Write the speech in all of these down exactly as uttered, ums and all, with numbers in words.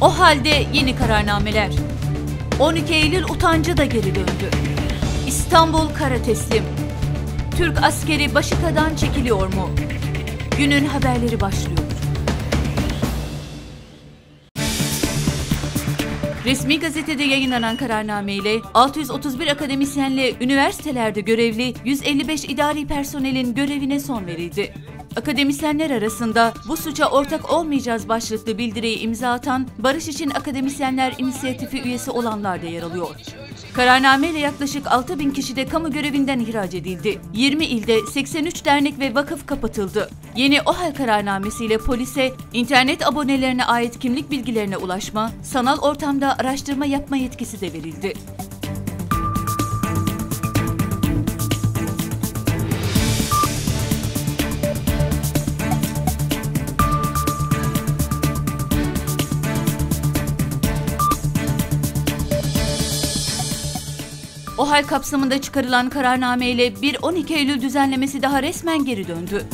O halde yeni kararnameler. on iki Eylül utancı da geri döndü. İstanbul kara teslim. Türk askeri Başika'dan çekiliyor mu? Günün haberleri başlıyor. Resmi gazetede yayınlanan kararnameyle altı yüz otuz bir akademisyenle üniversitelerde görevli yüz elli beş idari personelin görevine son verildi. Akademisyenler arasında bu suça ortak olmayacağız başlıklı bildiriyi imza atan Barış İçin Akademisyenler İnisiyatifi üyesi olanlar da yer alıyor. Kararnameyle yaklaşık altı bin kişi de kamu görevinden ihraç edildi. yirmi ilde seksen üç dernek ve vakıf kapatıldı. Yeni OHAL kararnamesiyle polise internet abonelerine ait kimlik bilgilerine ulaşma, sanal ortamda araştırma yapma yetkisi de verildi. OHAL kapsamında çıkarılan kararnameyle bir on iki Eylül düzenlemesi daha resmen geri döndü.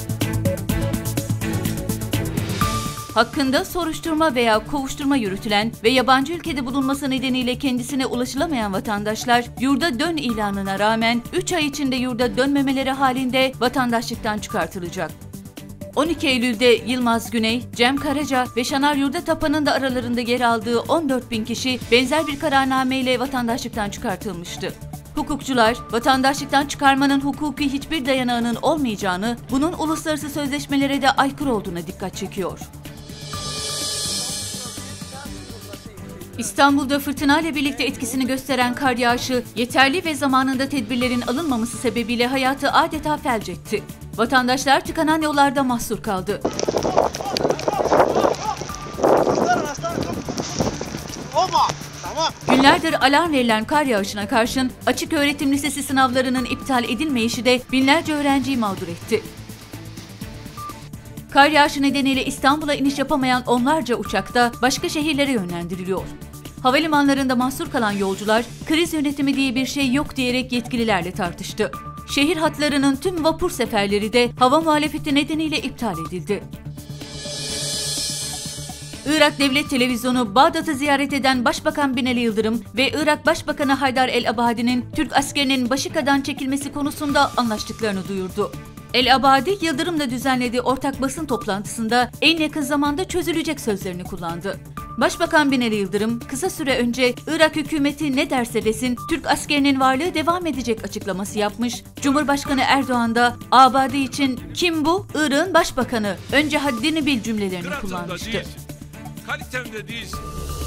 Hakkında soruşturma veya kovuşturma yürütülen ve yabancı ülkede bulunması nedeniyle kendisine ulaşılamayan vatandaşlar, yurda dön ilanına rağmen üç ay içinde yurda dönmemeleri halinde vatandaşlıktan çıkartılacak. on iki Eylül'de Yılmaz Güney, Cem Karaca ve Şanar Yurdatapa'nın da aralarında yer aldığı on dört bin kişi benzer bir kararnameyle vatandaşlıktan çıkartılmıştı. Hukukçular, vatandaşlıktan çıkarmanın hukuki hiçbir dayanağının olmayacağını, bunun uluslararası sözleşmelere de aykırı olduğuna dikkat çekiyor. İstanbul'da fırtınayla birlikte etkisini gösteren kar yağışı, yeterli ve zamanında tedbirlerin alınmaması sebebiyle hayatı adeta felç etti. Vatandaşlar tıkanan yollarda mahsur kaldı. Günlerdir alarm verilen kar yağışına karşın açık öğretim lisesi sınavlarının iptal edilmeyişi de binlerce öğrenciyi mağdur etti. Kar yağışı nedeniyle İstanbul'a iniş yapamayan onlarca uçakta başka şehirlere yönlendiriliyor. Havalimanlarında mahsur kalan yolcular kriz yönetimi diye bir şey yok diyerek yetkililerle tartıştı. Şehir hatlarının tüm vapur seferleri de hava muhalefeti nedeniyle iptal edildi. Irak Devlet Televizyonu, Bağdat'ı ziyaret eden Başbakan Binali Yıldırım ve Irak Başbakanı Haydar El Abadi'nin Türk askerinin Başika'dan çekilmesi konusunda anlaştıklarını duyurdu. El Abadi, Yıldırım'la düzenlediği ortak basın toplantısında en yakın zamanda çözülecek sözlerini kullandı. Başbakan Binali Yıldırım, kısa süre önce Irak hükümeti ne derse desin Türk askerinin varlığı devam edecek açıklaması yapmış, Cumhurbaşkanı Erdoğan da Abadi için "Kim bu? Irak'ın başbakanı. Önce haddini bil" cümlelerini kullanmıştı. Kalitemde değilsin.